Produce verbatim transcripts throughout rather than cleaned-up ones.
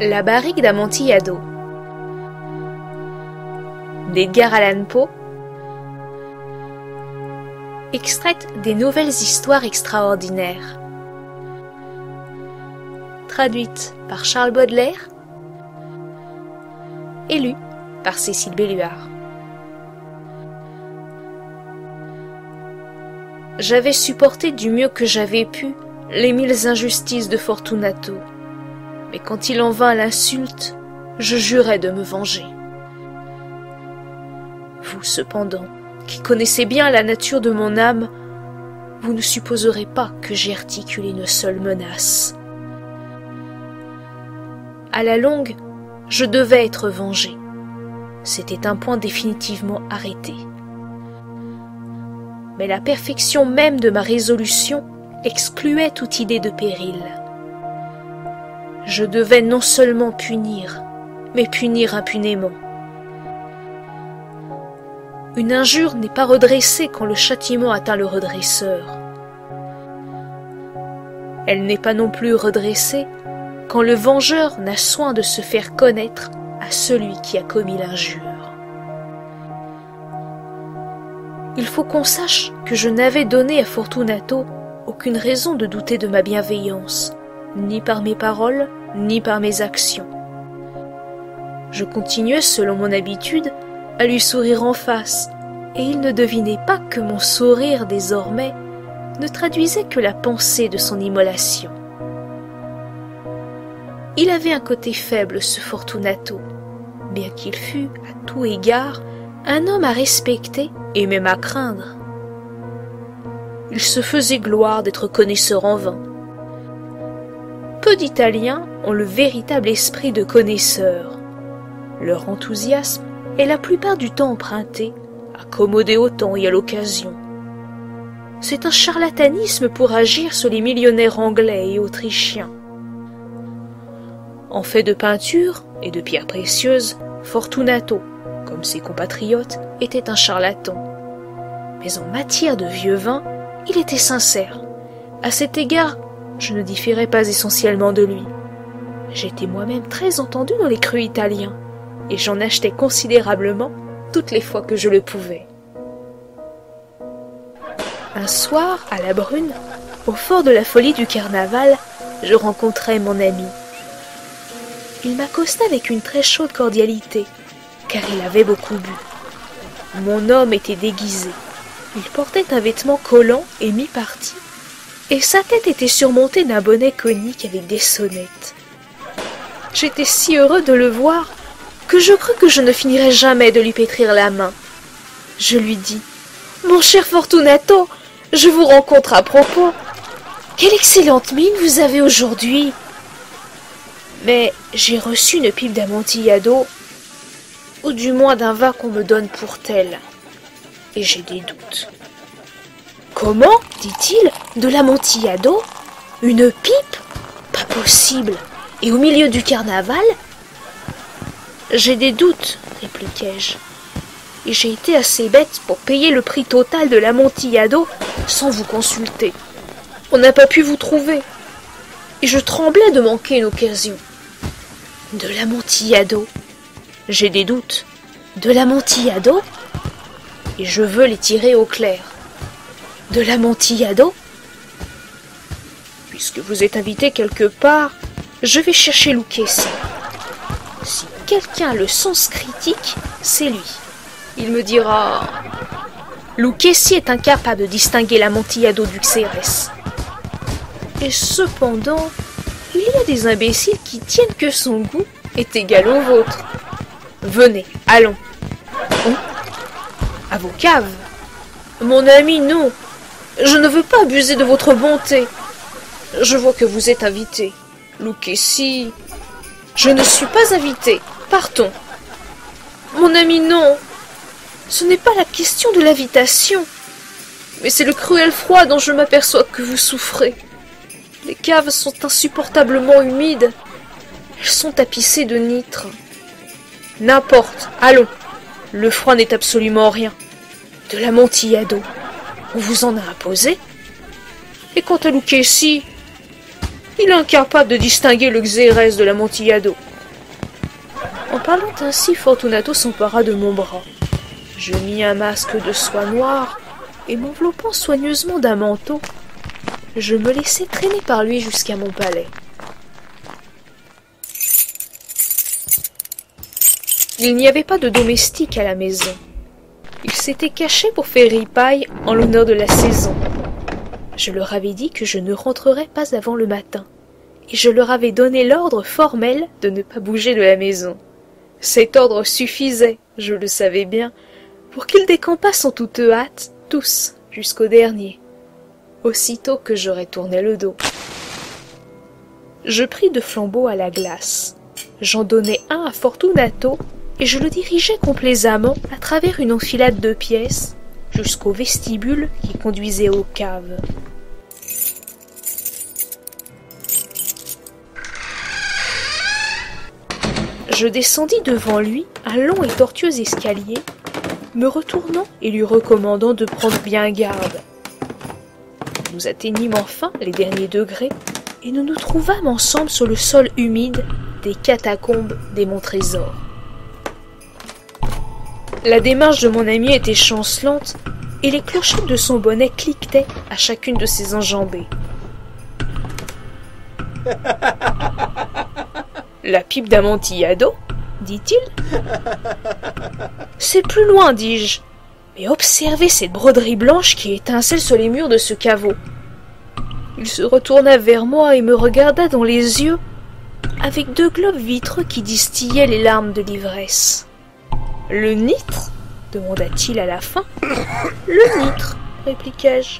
La barrique d'Amontillado d'Edgar Allan Poe, extraite des Nouvelles Histoires Extraordinaires, traduite par Charles Baudelaire et lue par Cécile Belluard. J'avais supporté du mieux que j'avais pu les mille injustices de Fortunato, mais quand il en vint à l'insulte, je jurais de me venger. Vous, cependant, qui connaissez bien la nature de mon âme, vous ne supposerez pas que j'ai articulé une seule menace. À la longue, je devais être vengé. C'était un point définitivement arrêté. Mais la perfection même de ma résolution excluait toute idée de péril. Je devais non seulement punir, mais punir impunément. Une injure n'est pas redressée quand le châtiment atteint le redresseur. Elle n'est pas non plus redressée quand le vengeur n'a soin de se faire connaître à celui qui a commis l'injure. Il faut qu'on sache que je n'avais donné à Fortunato aucune raison de douter de ma bienveillance, ni par mes paroles, ni par mes actions. Je continuais, selon mon habitude, à lui sourire en face, et il ne devinait pas que mon sourire, désormais, ne traduisait que la pensée de son immolation. Il avait un côté faible, ce Fortunato, bien qu'il fût, à tout égard, un homme à respecter et même à craindre. Il se faisait gloire d'être connaisseur en vin. Peu d'Italiens ont le véritable esprit de connaisseur. Leur enthousiasme est la plupart du temps emprunté, accommodé au temps et à l'occasion. C'est un charlatanisme pour agir sur les millionnaires anglais et autrichiens. En fait de peinture et de pierres précieuses, Fortunato, comme ses compatriotes, était un charlatan. Mais en matière de vieux vin, il était sincère. À cet égard, je ne différais pas essentiellement de lui. J'étais moi-même très entendu dans les crus italiens, et j'en achetais considérablement toutes les fois que je le pouvais. Un soir, à la Brune, au fort de la folie du carnaval, je rencontrai mon ami. Il m'accosta avec une très chaude cordialité, car il avait beaucoup bu. Mon homme était déguisé. Il portait un vêtement collant et mi-parti, et sa tête était surmontée d'un bonnet conique avec des sonnettes. J'étais si heureux de le voir que je crus que je ne finirais jamais de lui pétrir la main. Je lui dis « Mon cher Fortunato, je vous rencontre à propos. Quelle excellente mine vous avez aujourd'hui !» Mais j'ai reçu une pipe d'Amontillado, ou du moins d'un vin qu'on me donne pour tel, et j'ai des doutes. « Comment, dit-il, de l'Amontillado? Une pipe? Pas possible! Et au milieu du carnaval ?» « J'ai des doutes, » répliquai-je, « et j'ai été assez bête pour payer le prix total de l'Amontillado sans vous consulter. On n'a pas pu vous trouver, et je tremblais de manquer une occasion. »« De l'Amontillado ? » ?»« J'ai des doutes. »« De l'Amontillado ? » ?»« Et je veux les tirer au clair. »« De l'Amontillado ? » ?»« Puisque vous êtes invité quelque part, je vais chercher Luchesi. » Si quelqu'un a le sens critique, c'est lui. Il me dira « Luchesi est incapable de distinguer l'Amontillado du Xérès. » Et cependant, il y a des imbéciles qui tiennent que son goût est égal au vôtre. Venez, allons. Oh, à vos caves. Mon ami, non. Je ne veux pas abuser de votre bonté. Je vois que vous êtes invité. Luchesi... Je ne suis pas invité. Partons. Mon ami, non. Ce n'est pas la question de l'invitation, mais c'est le cruel froid dont je m'aperçois que vous souffrez. Les caves sont insupportablement humides. Elles sont tapissées de nitre. N'importe. Allons. Le froid n'est absolument rien. De l'Amontillado. On vous en a imposé. Et quant à Luchesi, il est incapable de distinguer le Xérès de l'Amontillado. En parlant ainsi, Fortunato s'empara de mon bras. Je mis un masque de soie noire et m'enveloppant soigneusement d'un manteau, je me laissai traîner par lui jusqu'à mon palais. Il n'y avait pas de domestique à la maison. Il s'était caché pour faire ripaille en l'honneur de la saison. Je leur avais dit que je ne rentrerais pas avant le matin, et je leur avais donné l'ordre formel de ne pas bouger de la maison. Cet ordre suffisait, je le savais bien, pour qu'ils décampassent en toute hâte, tous, jusqu'au dernier, aussitôt que j'aurais tourné le dos. Je pris deux flambeaux à la glace. J'en donnai un à Fortunato, et je le dirigeai complaisamment à travers une enfilade de pièces jusqu'au vestibule qui conduisait aux caves. Je descendis devant lui un long et tortueux escalier, me retournant et lui recommandant de prendre bien garde. Nous atteignîmes enfin les derniers degrés et nous nous trouvâmes ensemble sur le sol humide des catacombes des Montresor. La démarche de mon ami était chancelante et les clochettes de son bonnet cliquetaient à chacune de ses enjambées. « La pipe d'Amontillado » dit-il. « C'est plus loin, dis-je. Mais observez cette broderie blanche qui étincelle sur les murs de ce caveau. » Il se retourna vers moi et me regarda dans les yeux avec deux globes vitreux qui distillaient les larmes de l'ivresse. « Le nitre » demanda-t-il à la fin. « Le nitre » répliquai-je.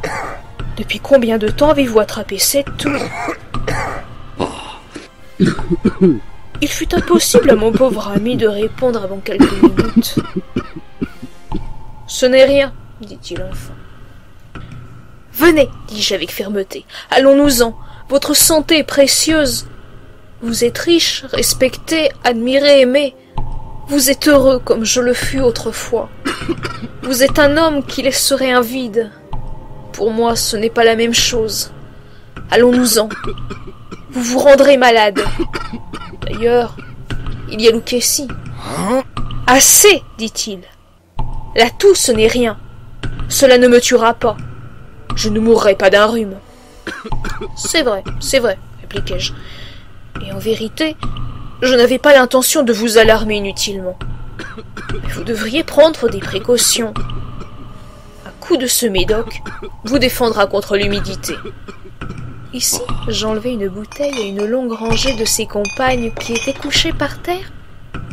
« Depuis combien de temps avez-vous attrapé cette toux ?» Il fut impossible à mon pauvre ami de répondre avant quelques minutes. « Ce n'est rien, » dit-il enfin. « Venez, » dis-je avec fermeté, « allons-nous-en, votre santé est précieuse. Vous êtes riche, respecté, admiré, aimé. Vous êtes heureux comme je le fus autrefois. Vous êtes un homme qui laisserait un vide. Pour moi, ce n'est pas la même chose. Allons-nous-en. Vous vous rendrez malade. D'ailleurs, il y a Luchesi. » « Assez, dit-il. La toux, ce n'est rien. Cela ne me tuera pas. Je ne mourrai pas d'un rhume. » « C'est vrai, c'est vrai, » répliquai-je. « Et en vérité, je n'avais pas l'intention de vous alarmer inutilement. Vous devriez prendre des précautions. Un coup de ce médoc vous défendra contre l'humidité. » Ici, j'enlevai une bouteille et une longue rangée de ses compagnes qui étaient couchées par terre,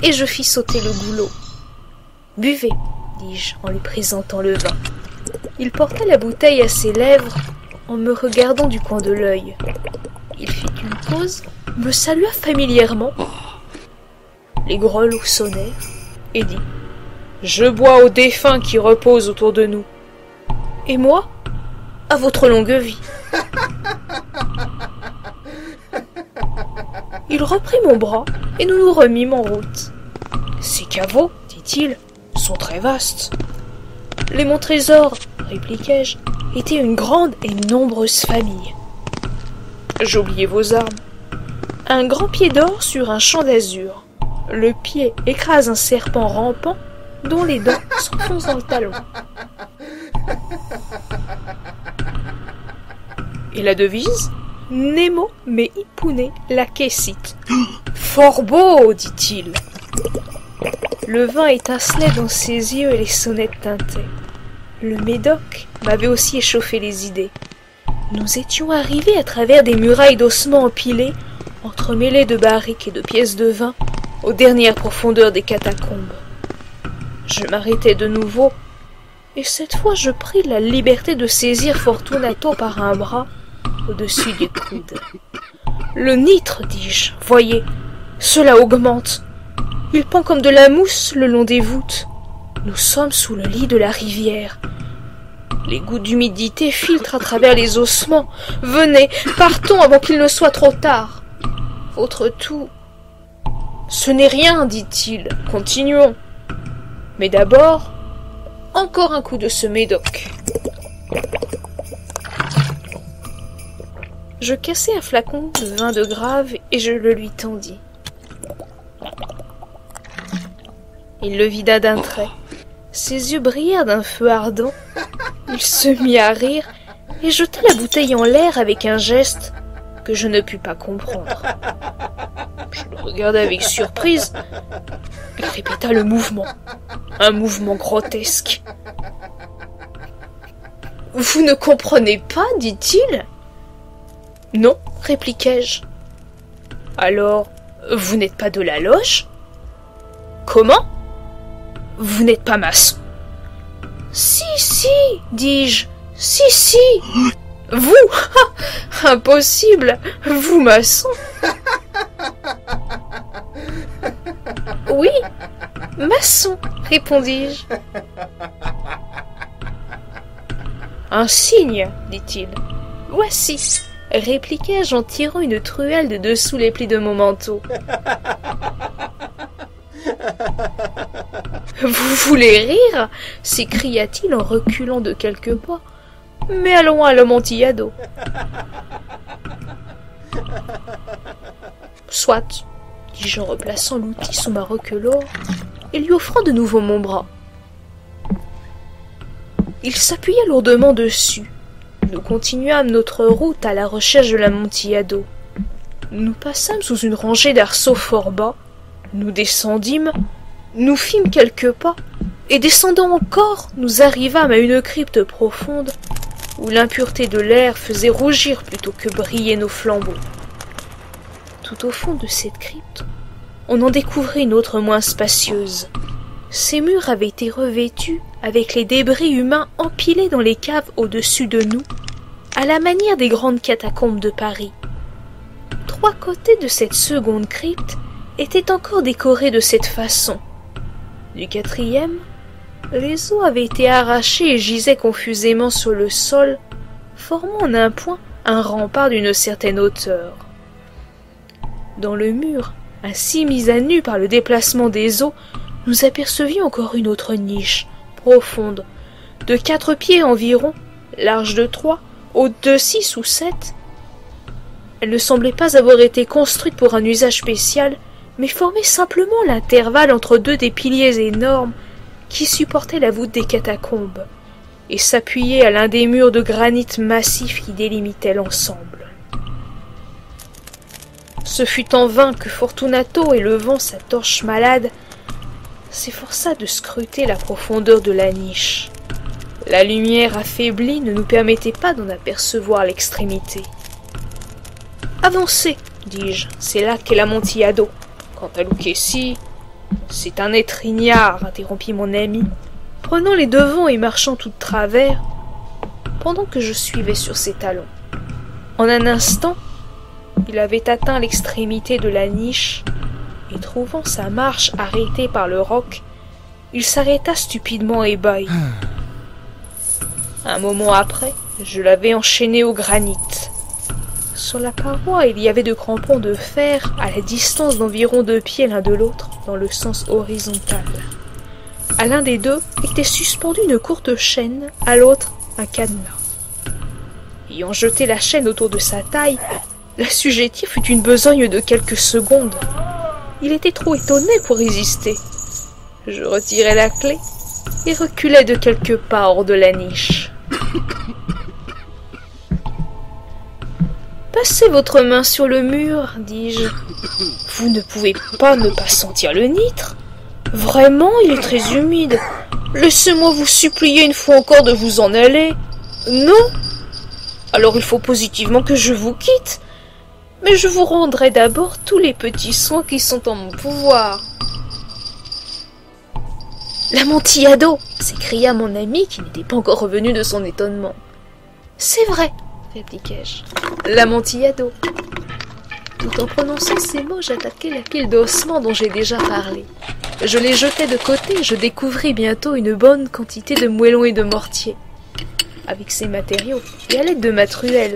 et je fis sauter le goulot. « Buvez, » dis-je en lui présentant le vin. Il porta la bouteille à ses lèvres en me regardant du coin de l'œil. Il fit une pause, me salua familièrement, les grelots sonnèrent, et dit « Je bois aux défunts qui reposent autour de nous. Et moi, à votre longue vie. » Il reprit mon bras, et nous nous remîmes en route. « Ces caveaux, dit-il, sont très vastes. »« Les Montresor, répliquai-je, étaient une grande et nombreuse famille. » J'oubliais vos armes. Un grand pied d'or sur un champ d'azur. Le pied écrase un serpent rampant dont les dents s'enfoncent dans le talon. Et la devise ? Nemo me hippune lacessit. Fort beau, dit-il. Le vin étincelait dans ses yeux et les sonnettes tintaient. Le médoc m'avait aussi échauffé les idées. Nous étions arrivés à travers des murailles d'ossements empilés, entremêlés de barriques et de pièces de vin, aux dernières profondeurs des catacombes. Je m'arrêtai de nouveau, et cette fois je pris la liberté de saisir Fortunato par un bras au-dessus du coude. « Le nitre, dis-je, voyez, cela augmente. Il pend comme de la mousse le long des voûtes. Nous sommes sous le lit de la rivière. » Les gouttes d'humidité filtrent à travers les ossements. Venez, partons avant qu'il ne soit trop tard. Votre toux. Ce n'est rien, dit-il. Continuons. Mais d'abord, encore un coup de ce médoc. Je cassai un flacon de vin de Grave et je le lui tendis. Il le vida d'un trait. Ses yeux brillèrent d'un feu ardent. Il se mit à rire et jeta la bouteille en l'air avec un geste que je ne pus pas comprendre. Je le regardai avec surprise. Il répéta le mouvement, un mouvement grotesque. « Vous ne comprenez pas, dit-il. »« Non, répliquai-je. »« Alors, vous n'êtes pas de la loge ? » ?»« Comment ? Vous n'êtes pas maçon ? » ?»« Si, si, dis-je, si, si. » Vous ah, impossible. Vous, maçon. Oui, maçon, répondis-je. Un signe, dit-il. Voici, répliquai-je en tirant une truelle de dessous les plis de mon manteau. Vous voulez rire? S'écria-t-il en reculant de quelques pas. Mais allons à l'Amontillado. Soit, dis-je en replaçant l'outil sous ma requelaure et lui offrant de nouveau mon bras. Il s'appuya lourdement dessus. Nous continuâmes notre route à la recherche de l'Amontillado. Nous passâmes sous une rangée d'arceaux fort bas. Nous descendîmes, nous fîmes quelques pas, et descendant encore, nous arrivâmes à une crypte profonde où l'impureté de l'air faisait rougir plutôt que briller nos flambeaux. Tout au fond de cette crypte, on en découvrit une autre moins spacieuse. Ses murs avaient été revêtus avec les débris humains empilés dans les caves au-dessus de nous, à la manière des grandes catacombes de Paris. Trois côtés de cette seconde crypte étaient encore décorés de cette façon. Du quatrième, les os avaient été arrachés et gisaient confusément sur le sol, formant en un point un rempart d'une certaine hauteur. Dans le mur, ainsi mis à nu par le déplacement des os, nous apercevions encore une autre niche, profonde, de quatre pieds environ, large de trois, haute de six ou sept. Elle ne semblait pas avoir été construite pour un usage spécial, mais formait simplement l'intervalle entre deux des piliers énormes qui supportait la voûte des catacombes et s'appuyait à l'un des murs de granit massif qui délimitait l'ensemble. Ce fut en vain que Fortunato, élevant sa torche malade, s'efforça de scruter la profondeur de la niche. La lumière affaiblie ne nous permettait pas d'en apercevoir l'extrémité. « Avancez, dis-je, c'est là qu'est l'Amontillado. Quant à Luchesi, c'est un étrignard, interrompit mon ami, prenant les devants et marchant tout de travers, pendant que je suivais sur ses talons. En un instant, il avait atteint l'extrémité de la niche, et trouvant sa marche arrêtée par le roc, il s'arrêta stupidement ébahi. Un moment après, je l'avais enchaîné au granit. Sur la paroi, il y avait deux crampons de fer à la distance d'environ deux pieds l'un de l'autre, dans le sens horizontal. À l'un des deux était suspendue une courte chaîne, à l'autre un cadenas. Ayant jeté la chaîne autour de sa taille, l'assujetti fut une besogne de quelques secondes. Il était trop étonné pour résister. Je retirai la clé et reculai de quelques pas hors de la niche. Passez votre main sur le mur, dis-je. Vous ne pouvez pas ne pas sentir le nitre. Vraiment, il est très humide. Laissez-moi vous supplier une fois encore de vous en aller. Non? Alors il faut positivement que je vous quitte. Mais je vous rendrai d'abord tous les petits soins qui sont en mon pouvoir. L'Amontillado, s'écria mon ami qui n'était pas encore revenu de son étonnement. C'est vrai, répliquai-je. L'Amontillado. Tout en prononçant ces mots, j'attaquai la pile d'ossements dont j'ai déjà parlé. Je les jetai de côté et je découvris bientôt une bonne quantité de moellons et de mortier. Avec ces matériaux, et à l'aide de ma truelle,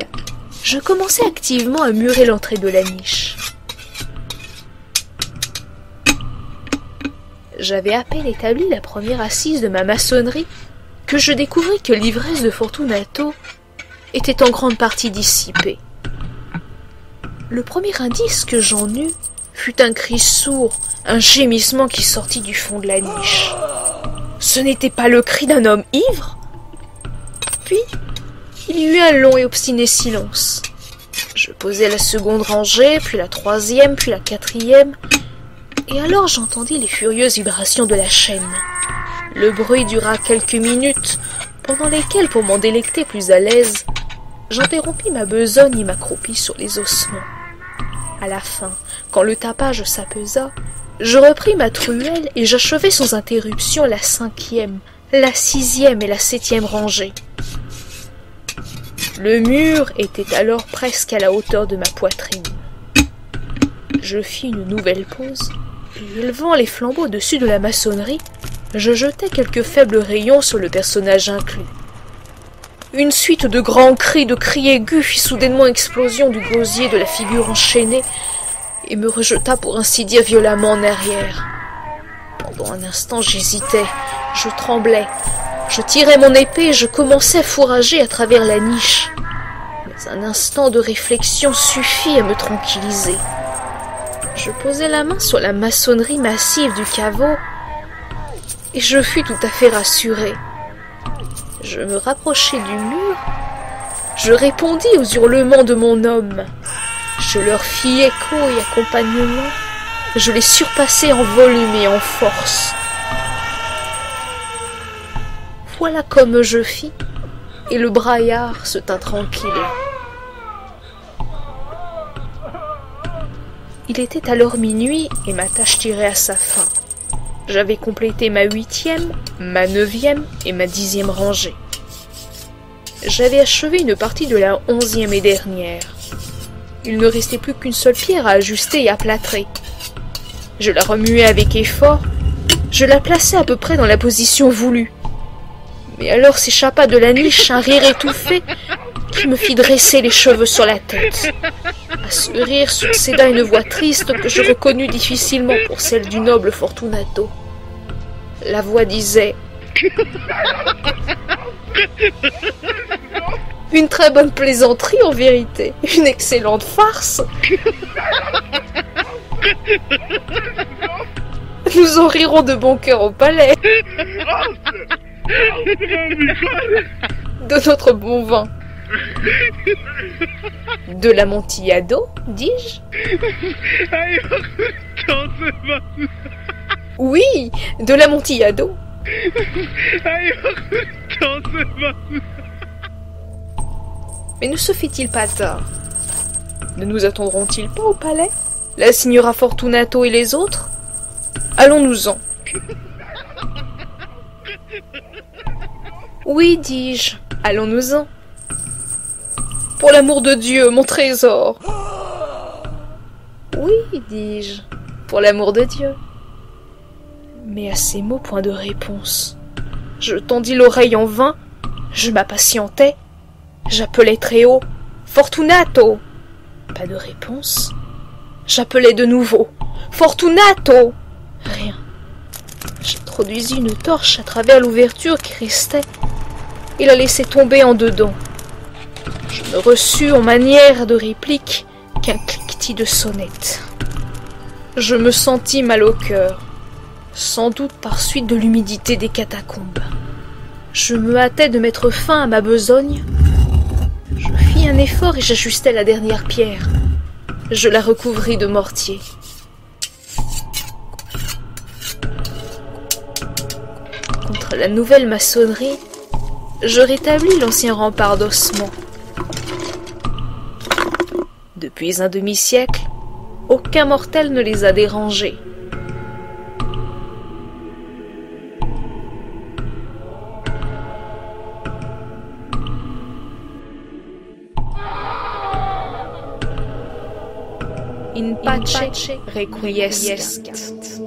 je commençai activement à murer l'entrée de la niche. J'avais à peine établi la première assise de ma maçonnerie que je découvris que l'ivresse de Fortunato était en grande partie dissipée. Le premier indice que j'en eus fut un cri sourd, un gémissement qui sortit du fond de la niche. Ce n'était pas le cri d'un homme ivre? Puis, il y eut un long et obstiné silence. Je posai la seconde rangée, puis la troisième, puis la quatrième, et alors j'entendis les furieuses vibrations de la chaîne. Le bruit dura quelques minutes, pendant lesquelles, pour m'en délecter plus à l'aise, j'interrompis ma besogne et m'accroupis sur les ossements. À la fin, quand le tapage s'apaisa, je repris ma truelle et j'achevai sans interruption la cinquième, la sixième et la septième rangée. Le mur était alors presque à la hauteur de ma poitrine. Je fis une nouvelle pause, et élevant les flambeaux au-dessus de la maçonnerie, je jetai quelques faibles rayons sur le personnage inclus. Une suite de grands cris, de cris aigus, fit soudainement explosion du gosier de la figure enchaînée et me rejeta pour ainsi dire violemment en arrière. Pendant un instant, j'hésitais, je tremblais, je tirais mon épée et je commençais à fourrager à travers la niche. Mais un instant de réflexion suffit à me tranquilliser. Je posai la main sur la maçonnerie massive du caveau et je fus tout à fait rassuré. Je me rapprochai du mur, je répondis aux hurlements de mon homme. Je leur fis écho et accompagnement, je les surpassai en volume et en force. Voilà comme je fis, et le braillard se tint tranquille. Il était alors minuit, et ma tâche tirait à sa fin. J'avais complété ma huitième, ma neuvième et ma dixième rangée. J'avais achevé une partie de la onzième et dernière. Il ne restait plus qu'une seule pierre à ajuster et à plâtrer. Je la remuais avec effort, je la plaçais à peu près dans la position voulue. Mais alors s'échappa de la niche un rire étouffé qui me fit dresser les cheveux sur la tête. À ce rire succéda une voix triste que je reconnus difficilement pour celle du noble Fortunato. La voix disait « Une très bonne plaisanterie en vérité, une excellente farce. Nous en rirons de bon cœur au palais, de notre bon vin. » « De l'Amontillado, dis-je ? » ?»« Oui, de l'Amontillado. » »« Mais ne se fait-il pas tard ? Ne nous attendront-ils pas au palais ? La signora Fortunato et les autres ? Allons-nous-en. » »« Oui, dis-je, allons-nous-en. » « Pour l'amour de Dieu, mon trésor !»« Oui, dis-je, pour l'amour de Dieu. » Mais à ces mots, point de réponse. Je tendis l'oreille en vain, je m'impatientais, j'appelais très haut « Fortunato !» Pas de réponse. J'appelais de nouveau « Fortunato !» Rien. J'introduisis une torche à travers l'ouverture qui restait et la laissai tomber en dedans. Je me reçus en manière de réplique qu'un cliquetis de sonnette. Je me sentis mal au cœur, sans doute par suite de l'humidité des catacombes. Je me hâtai de mettre fin à ma besogne. Je fis un effort et j'ajustai la dernière pierre. Je la recouvris de mortier. Contre la nouvelle maçonnerie, je rétablis l'ancien rempart d'ossements. Depuis un demi-siècle, aucun mortel ne les a dérangés. In pace requiescat.